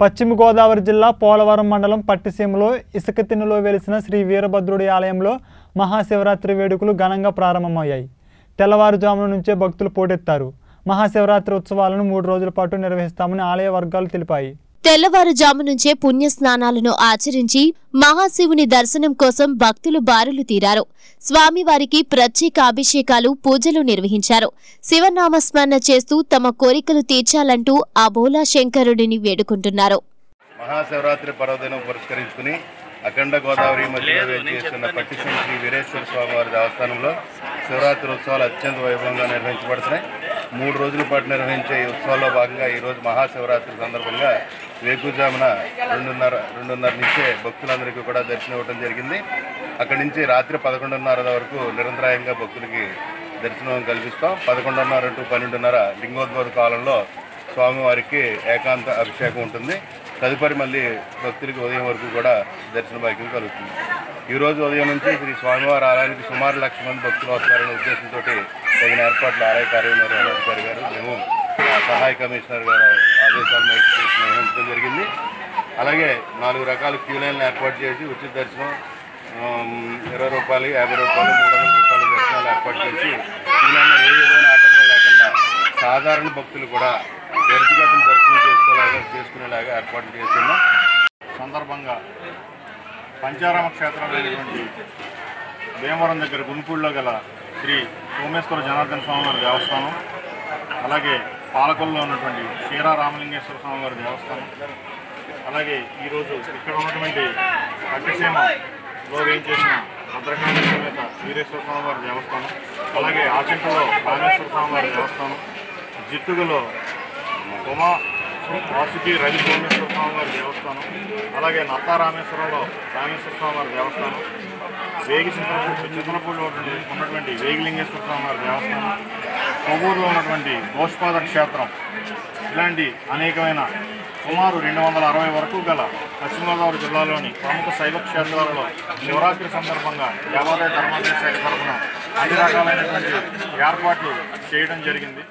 పశ్చిమ గోదావరి జిల్లా పోలవరం మండలం పట్టిసీమలో ఇసుకతిన్నులో వెలిసిన శ్రీ వీరభద్రుడి ఆలయంలో మహాశివరాత్రి వేడుకలు ఘనంగా ప్రారంభమయ్యాయి. తెల్లవారుజామున నుంచే భక్తులు పోటెత్తారు. మహాశివరాత్రి ఉత్సవాలను 3 రోజుల పాటు నిర్వహిస్తామని ఆలయ వర్గాలు తెలిపాయి. తెల్లవారుజాము నుంచే పుణ్యస్నానాలను ఆచరించి మహాశివుని దర్శనం కోసం భక్తులు బారులు తీరారు. స్వామివారికి ప్రత్యేక అభిషేకాలు, పూజలు నిర్వహించారు. శివనామస్మరణ చేస్తూ తమ కోరికలు తీర్చాలంటూ అబోలా శంకరుడిని వేడుకుంటున్నారు. మహాశివరాత్రి పర్వదినం పురస్కరించుకుని అఖండ గోదావరి మధ్యలో చేస్తున్న పట్టిసీమ శ్రీ వీరేశ్వర స్వామివారి దేవస్థానంలో శివరాత్రి ఉత్సవాలు అత్యంత వైభవంగా నిర్వహించబడుతున్నాయి. 3 రోజుల పాటు నిర్వహించే ఈ ఉత్సవాల్లో భాగంగా ఈరోజు మహాశివరాత్రి సందర్భంగా వేకుజామున రెండున్నర నుంచే భక్తులందరికీ కూడా దర్శనం ఇవ్వడం జరిగింది. అక్కడి నుంచి రాత్రి 11:30 వరకు నిరంతరాయంగా భక్తులకి దర్శనం కల్పిస్తాం. 11:30 to 12:30 లింగోద్భవ కాలంలో స్వామివారికి ఏకాంత అభిషేకం ఉంటుంది. తదుపరి మళ్ళీ భక్తులకి ఉదయం వరకు కూడా దర్శన భాగ్యం కలుగుతుంది. ఈరోజు ఉదయం నుంచి శ్రీ స్వామివారి ఆలయానికి సుమారు 1,00,000 మంది భక్తులు వస్తారనే ఉద్దేశంతో తగిన ఏర్పాట్లు ఆలయ కార్యనిర్వహణాధికారి గారు, మేము సహాయ కమిషనర్ గారు ఆదేశాల మేరకు నిర్వహించడం జరిగింది. అలాగే 4 రకాల క్యూ లైన్లు ఏర్పాటు చేసి ఉచిత దర్శనం ₹20, ₹50, ₹300 దర్శనాలు ఏర్పాటు చేసి దీనిలో ఏ విధమైన ఆటంకం లేకుండా సాధారణ భక్తులు కూడా వ్యక్తిగతం దర్శనం చేసుకునేలాగా ఏర్పాటు చేస్తున్నాం. సందర్భంగా పంచారామ క్షేత్రంలో అయినటువంటి భీమవరం దగ్గర గుంపూళ్ళలో గల శ్రీ సోమేశ్వర జనార్దన స్వామివారి దేవస్థానం, అలాగే పాలకొల్లో ఉన్నటువంటి క్షీరా రామలింగేశ్వర స్వామివారి దేవస్థానం, అలాగే ఈరోజు ఇక్కడ ఉన్నటువంటి పట్టిసీమలో ఏం చేసిన భద్రకాళి సమేత వీరేశ్వర స్వామివారి దేవస్థానం, అలాగే ఆచంటలో కామేశ్వర స్వామివారి దేవస్థానం, జిత్తుగులో ఉమా వాసుకి రవి సోమేశ్వర స్వామివారి దేవస్థానం, అలాగే నత్తారామేశ్వరంలో రామేశ్వర స్వామివారి దేవస్థానం, వేగి చిత్రపూడిలో ఉన్నటువంటి వేగిలింగేశ్వర స్వామివారి దేవస్థానం, కొవ్వూరులో ఉన్నటువంటి గోష్పాద క్షేత్రం, ఇలాంటి అనేకమైన సుమారు 260 వరకు గల పశ్చిమ గోదావరి జిల్లాలోని ప్రముఖ శైవ క్షేత్రాలలో శివరాత్రి సందర్భంగా దేవాలయ ధర్మాదాయ శాఖ తరఫున అన్ని రకాలైనటువంటి ఏర్పాట్లు చేయడం జరిగింది.